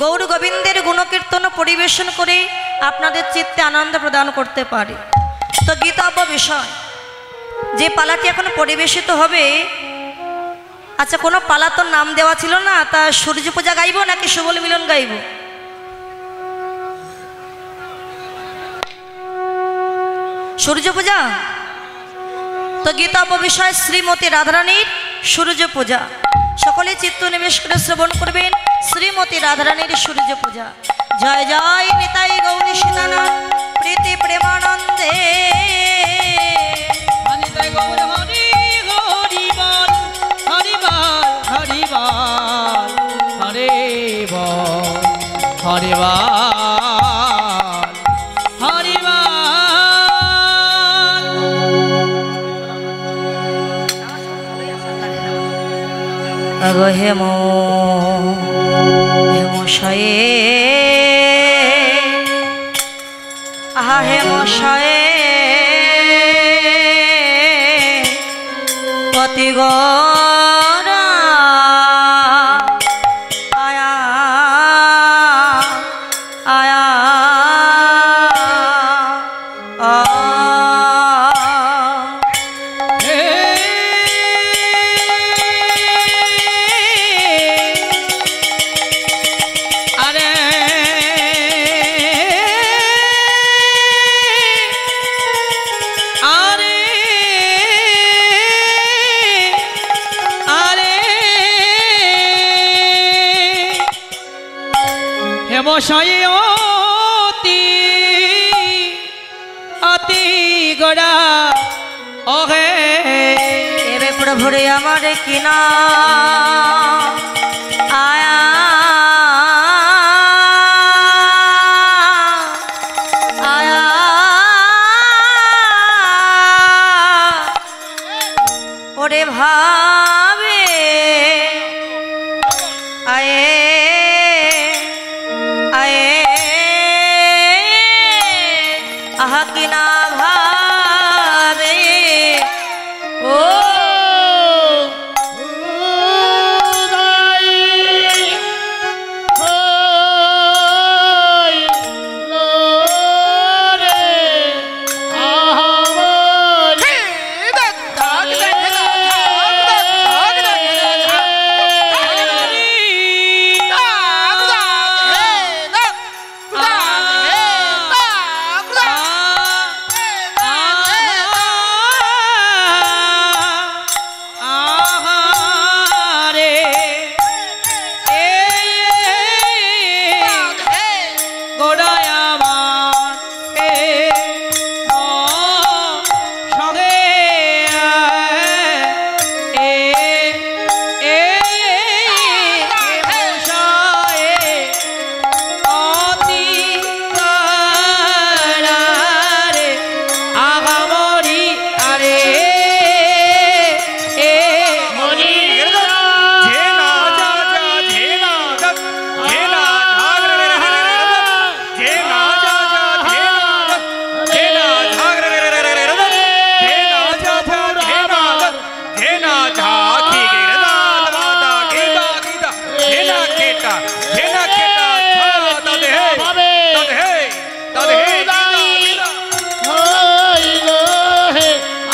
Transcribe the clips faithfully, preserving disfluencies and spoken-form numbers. गौर गोविंदेर गुणकीर्तन परिवेशन करे आपनादेर चित्ते आनंद प्रदान करते पारी। तो गीतब्य विषय जे पालाटी एखन परिवेशित होबे, अच्छा कोनो पाला तो नाम देवा छिलो ना, ता सूर्य पूजा गाइबो नाकि सुबल मिलन गाइबो? सूर्य पूजा। तो गीतब्य विषय श्रीमती राधारानीर सूर्य पूजा। सकले चित्त निवेश करे श्रवण करबेन श्रीमती राधारानीर सूर्य पूजा। जय जय निताई गौरी सीताना प्रीति प्रेमानंदे निताई गौर हरि हरि बोल हरि बोल हरि बोल हरे बोल हरि बोल हरि बोल। अगो हे मो हे मोशाए हे मशाए पति गोरा आया आया आ मशायती अति गोड़ा ओहे रे प्रभु रे हमारे किना आया आया ओरे भावे आए किना भावे ओ उदाई होई लोरे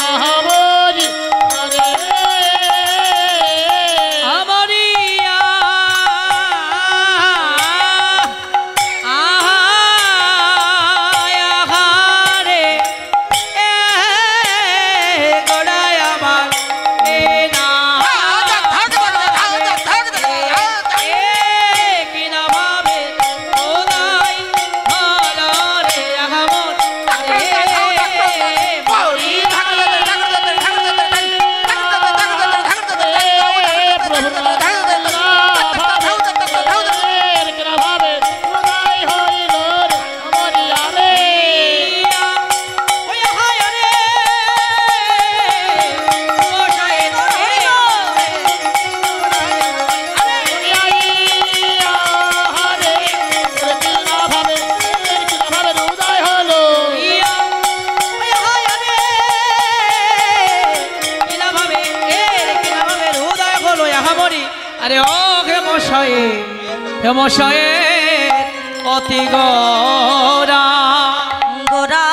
आहावन धक धक धक धक। अरे ओ हे मशाए हे मशाए অতি গোরা গোরা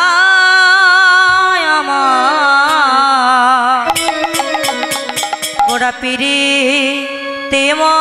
আমার গোরা পিরি তেমা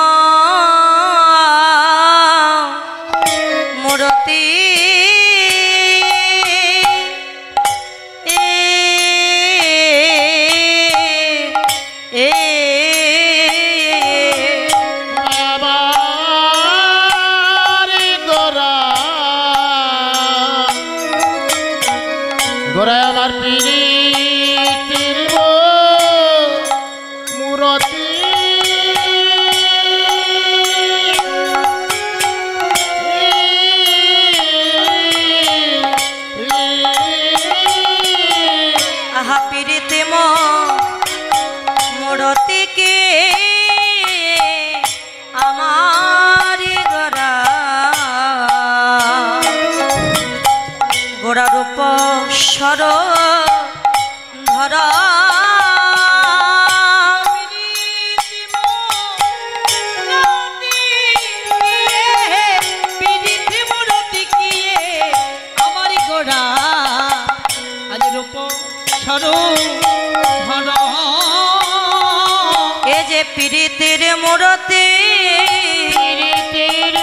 पीड़ितर मूर्ति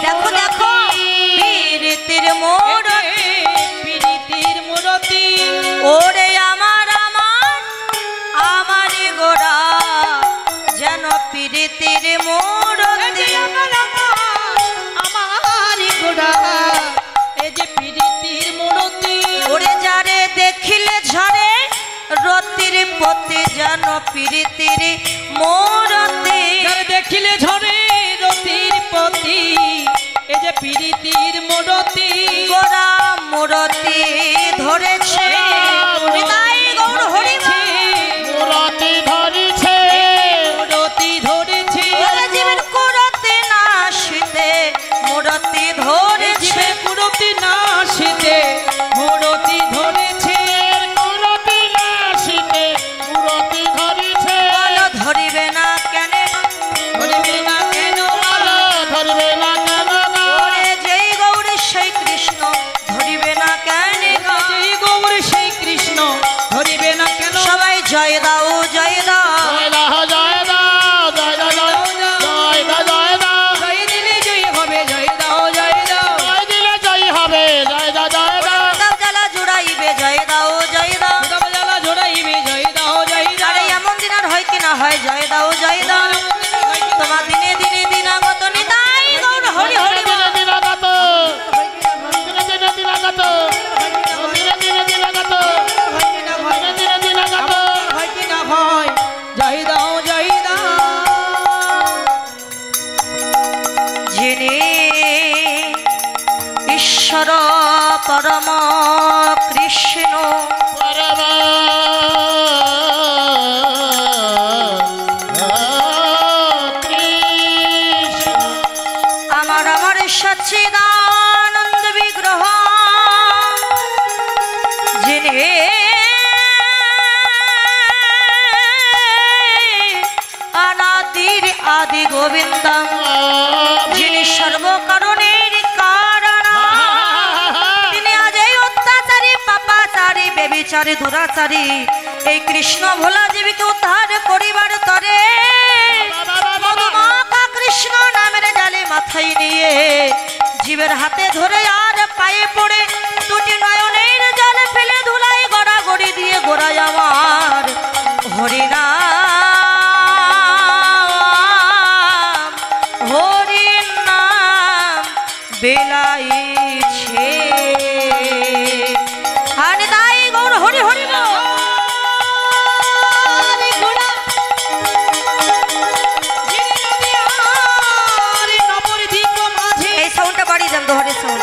देखो देखो पीड़ितर मूर्ति पीड़ितर मूर्ति ओरे आमार आमार आमार गोरा जानो पीड़ितर मूर्ति आमार गोरा ए जे पीड़ितर मूर्ति ओरे जारे देखिले झरे रतिर पति जानो पीड़ितर मूर्ति देखिले झरे रतिर पति ए जे पीड़ितर मूर्ति गोरा मूर्ति धरेछे हृदय गौर हरि मूर्ति धरेछे मूर्ति धरेछे जीवन कुरते नाशिते मूर्ति धरेछे कुरते नाशिते मूर्ति धरेछे कुरते नाशिते मूर्ति धरेछे बल धरिबे ना जय दाओ जय दाओ जय दाओ जय दाओ जय दाओ जय दाओ जय दिले जय होवे जय दाओ जय दाओ जय दिले जय होवे जय दाओ जय दाओ सब जला जुड़ाईबे जय दाओ जय दाओ सब जला जुड़ाईबे जय दाओ जय दाओ अरे एमन दिन আর হয় কি না হয় জয় দাও জয় দাও তোমার দিনে দিনে দিনাগত নিতাই গৌর হরি হরি দিনে দিনাগত দিনে দিনে দিনাগত দিনে দিনে দিনাগত দিনে দিনে দিনাগত ईश्वर परम कृष्ण परम कृष्ण अमर अमर सच्चिदानंद विग्रह जिन्हें अनादिर आदि गोविंद जिन सर्वकारणे बेचारे दुराचारी कृष्ण भोला जीवी के उद्धार करिबार तरे मधुमाखा कृष्ण नामेर जाले माथाय निये जीवेर हाथे धरे आर पाये पड़े दुटी नयनेर जल फेले धुलाय गड़ागड़ी दिए गोराय आमार हरि नाम हरि नाम बेलाइछे दोहरे सो